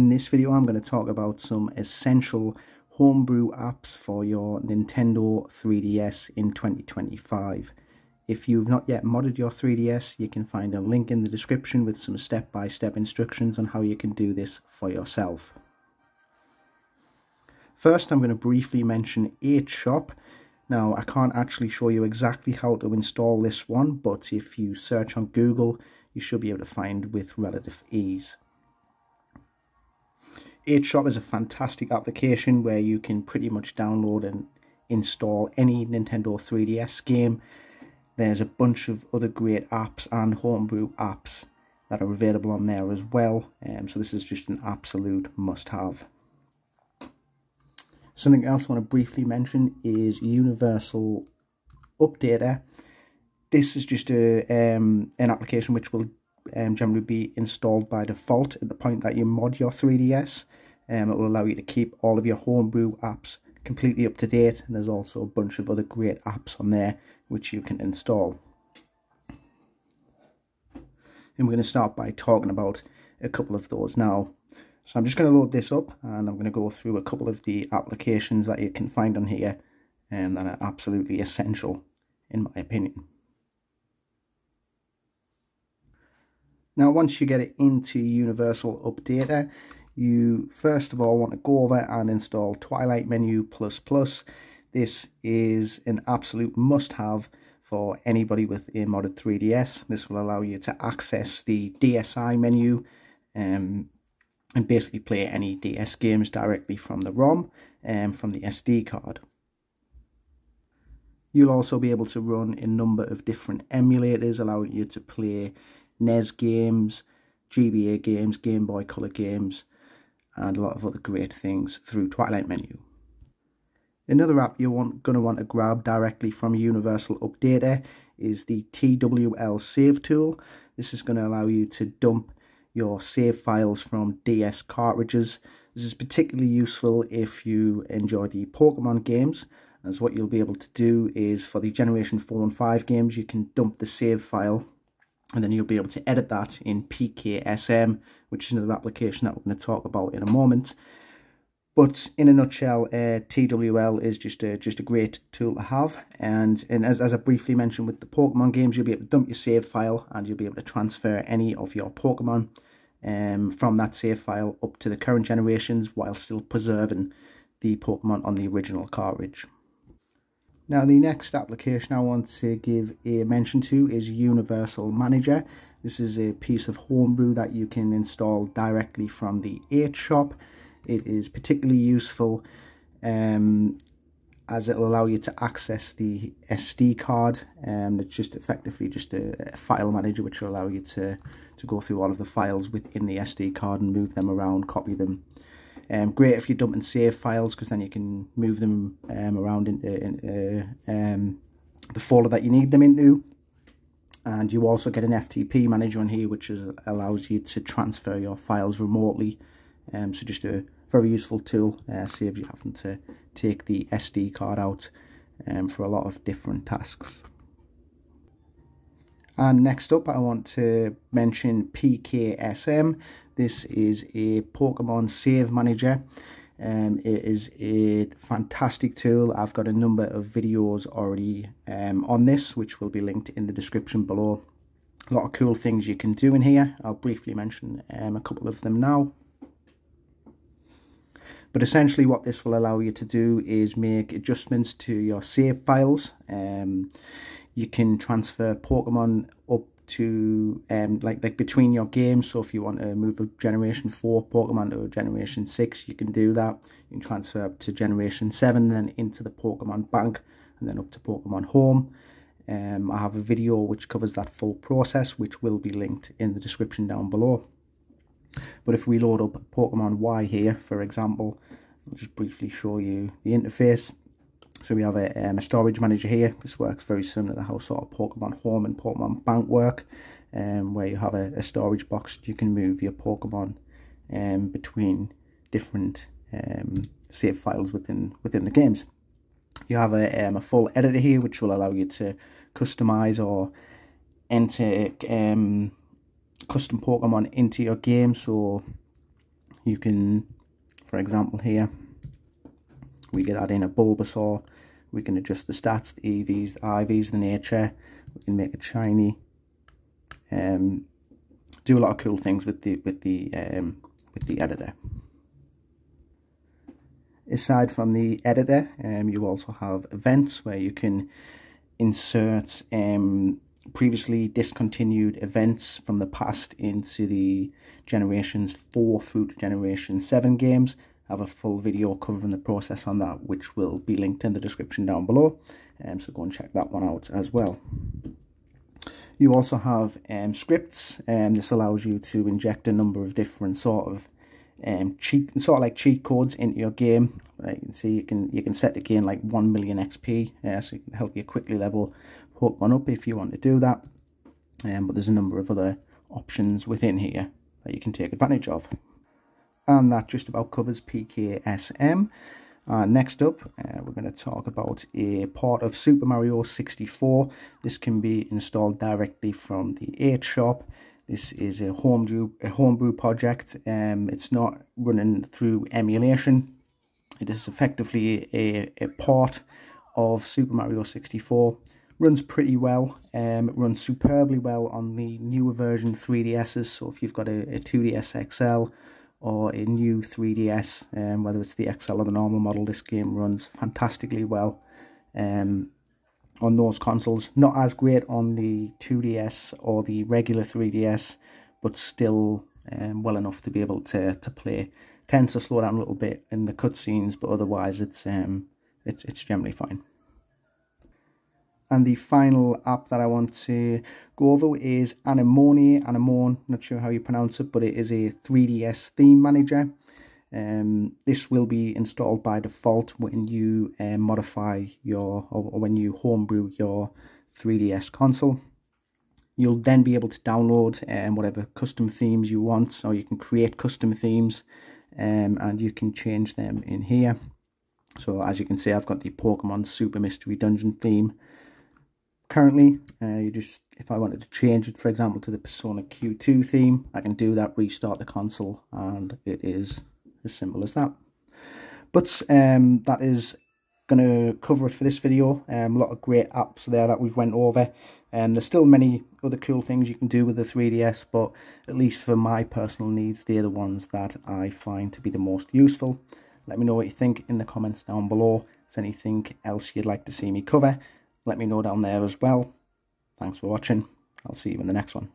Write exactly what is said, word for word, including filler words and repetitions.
In this video, I'm going to talk about some essential homebrew apps for your Nintendo three D S in twenty twenty-five. If you've not yet modded your three D S, you can find a link in the description with some step-by-step instructions on how you can do this for yourself. First, I'm going to briefly mention HShop. Now, I can't actually show you exactly how to install this one, but if you search on Google, you should be able to find with relative ease. HShop is a fantastic application where you can pretty much download and install any Nintendo three D S game. There's a bunch of other great apps and homebrew apps that are available on there as well. Um, so this is just an absolute must-have. Something else I want to briefly mention is Universal Updater. This is just a, um, an application which will Um, generally be installed by default at the point that you mod your three D S. Um, it will allow you to keep all of your homebrew apps completely up to date, and there's also a bunch of other great apps on there which you can install. And we're going to start by talking about a couple of those now. So I'm just going to load this up and I'm going to go through a couple of the applications that you can find on here and that are absolutely essential in my opinion. Now, once you get it into Universal Updater, you first of all want to go over and install Twilight Menu plus plus. This is an absolute must-have for anybody with a modded three D S. This will allow you to access the D S I menu um, and basically play any D S games directly from the ROM and from the S D card. You'll also be able to run a number of different emulators, allowing you to play N E S games, G B A games, Game Boy Color games, and a lot of other great things through Twilight Menu. Another app you're going to want to grab directly from Universal Updater is the T W L Save tool. This is going to allow you to dump your save files from D S cartridges. This is particularly useful if you enjoy the Pokémon games, as what you'll be able to do is for the Generation four and five games, you can dump the save file and then you'll be able to edit that in P K S M, which is another application that we're going to talk about in a moment. But in a nutshell, uh, T W L is just a, just a great tool to have. And, and as, as I briefly mentioned with the Pokemon games, you'll be able to dump your save file and you'll be able to transfer any of your Pokemon um, from that save file up to the current generations while still preserving the Pokemon on the original cartridge. Now, the next application I want to give a mention to is Universal-Manager. This is a piece of homebrew that you can install directly from the HShop. It is particularly useful um, as it will allow you to access the S D card. Um, it's just effectively just a, a file manager which will allow you to, to go through all of the files within the S D card and move them around, copy them. Um, great if you dump and save files, because then you can move them um, around into in, uh, um, the folder that you need them into. And you also get an F T P manager on here, which is, allows you to transfer your files remotely. Um, so just a very useful tool, uh, saves you having to take the S D card out um, for a lot of different tasks. And next up, I want to mention P K S M. This is a Pokemon Save Manager. Um, it is a fantastic tool. I've got a number of videos already um, on this, which will be linked in the description below. A lot of cool things you can do in here. I'll briefly mention um, a couple of them now. But essentially what this will allow you to do is make adjustments to your save files. Um, you can transfer Pokemon up to um like like between your games. So if you want to move a generation four Pokemon to a generation six, you can do that. You can transfer up to generation seven, then into the Pokemon Bank, and then up to Pokemon Home. um I have a video which covers that full process, which will be linked in the description down below. But if we load up Pokemon Y here, for example, I'll just briefly show you the interface. So we have a, um, a storage manager here. This works very similar to how sort of Pokemon Home and Pokemon Bank work, um, where you have a, a storage box. You can move your Pokemon um, between different um, save files within within the games. You have a, um, a full editor here, which will allow you to customize or enter um, custom Pokemon into your game. So you can, for example here, we could add in a Bulbasaur, we can adjust the stats, the E Vs, the I Vs, the nature, we can make it shiny, um, do a lot of cool things with the, with the, um, with the editor. Aside from the editor, um, you also have events where you can insert um, previously discontinued events from the past into the Generations four through to Generation seven games. I have a full video covering the process on that, which will be linked in the description down below. Um, so go and check that one out as well. You also have um, scripts, and um, this allows you to inject a number of different sort of um cheat sort of like cheat codes into your game. Like you can see, you can you can set the game like one million X P, uh, so it can help you quickly level Pokemon up if you want to do that. Um, but there's a number of other options within here that you can take advantage of. And that just about covers P K S M. Uh, next up, uh, we're going to talk about a part of Super Mario sixty-four. This can be installed directly from the HShop. This is a homebrew, a homebrew project. Um, it's not running through emulation. It is effectively a, a port of Super Mario sixty-four. Runs pretty well. Um, it runs superbly well on the newer version three D Ss. So if you've got a, a two D S X L or a new three D S, um, whether it's the X L or the normal model, this game runs fantastically well Um, on those consoles. Not as great on the two D S or the regular three D S, but still um, well enough to be able to to play. Tends to slow down a little bit in the cutscenes, but otherwise it's um it's it's generally fine. And the final app that I want to go over is Anemone. Anemone, not sure how you pronounce it, but it is a three D S theme manager. Um, this will be installed by default when you uh, modify your, or, or when you homebrew your three D S console. You'll then be able to download um, whatever custom themes you want, so you can create custom themes um, and you can change them in here. So as you can see, I've got the Pokemon Super Mystery Dungeon theme. Currently, uh, you just, if I wanted to change it, for example, to the Persona Q two theme, I can do that, restart the console, and it is as simple as that. But um, that is going to cover it for this video. Um, a lot of great apps there that we've went over, and um, there's still many other cool things you can do with the three D S, but at least for my personal needs, they're the ones that I find to be the most useful. Let me know what you think in the comments down below. If there's anything else you'd like to see me cover, let me know down there as well. Thanks for watching. I'll see you in the next one.